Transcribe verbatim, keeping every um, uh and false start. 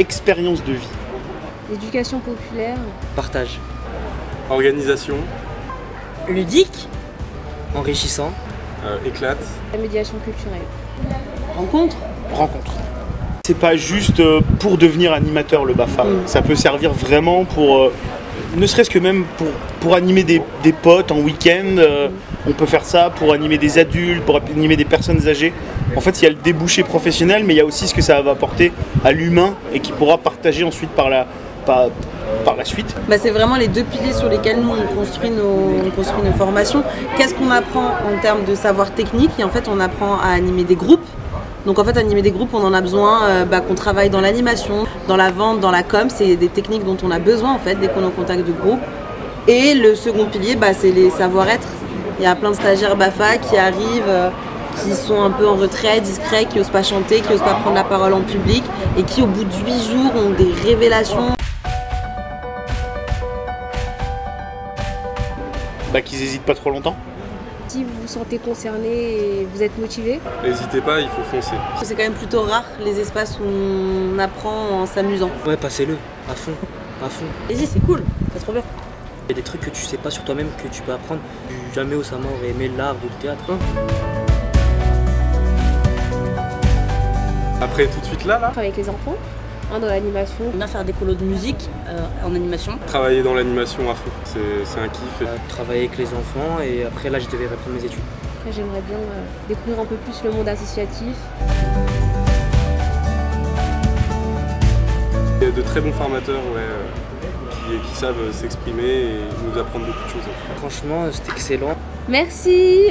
expérience de vie. Éducation populaire. Partage. Organisation. Ludique. Enrichissant. Euh, éclate. La médiation culturelle. Rencontre. Rencontre. C'est pas juste pour devenir animateur le BAFA, mmh. Ça peut servir vraiment pour, euh, ne serait-ce que même pour, pour animer des, des potes en week-end, euh, mmh. On peut faire ça pour animer des adultes, pour animer des personnes âgées. En fait, il y a le débouché professionnel, mais il y a aussi ce que ça va apporter à l'humain et qui pourra partager ensuite par la, par, par la suite. Bah, c'est vraiment les deux piliers sur lesquels nous on construit nos, on construit nos formations. Qu'est-ce qu'on apprend en termes de savoir technique? Et en fait, on apprend à animer des groupes. Donc en fait, animer des groupes, on en a besoin, euh, bah, qu'on travaille dans l'animation, dans la vente, dans la com, c'est des techniques dont on a besoin en fait, dès qu'on est en contact de groupe. Et le second pilier, bah, c'est les savoir-être. Il y a plein de stagiaires BAFA qui arrivent, euh, qui sont un peu en retrait, discrets, qui n'osent pas chanter, qui n'osent pas prendre la parole en public et qui au bout de huit jours ont des révélations. Bah, qu'ils n'hésitent pas trop longtemps. Si vous vous sentez concerné et vous êtes motivé, n'hésitez pas, il faut foncer. C'est quand même plutôt rare les espaces où on apprend en s'amusant. Ouais, passez-le, à fond, à fond. Vas-y, c'est cool, c'est trop bien. Il y a des trucs que tu sais pas sur toi-même que tu peux apprendre. Jamais Osama aurait aimé l'art ou le théâtre. Après, tout de suite là, là. Avec les enfants, hein, dans l'animation. On vient faire des colos de musique euh, en animation. Travailler dans l'animation à fond, c'est un kiff. Et... Euh, travailler avec les enfants et après là, je devais reprendre mes études. Après, j'aimerais bien euh, découvrir un peu plus le monde associatif. Il y a de très bons formateurs, ouais. Euh... Et qui savent s'exprimer et nous apprendre beaucoup de choses. Franchement, c'est excellent. Merci.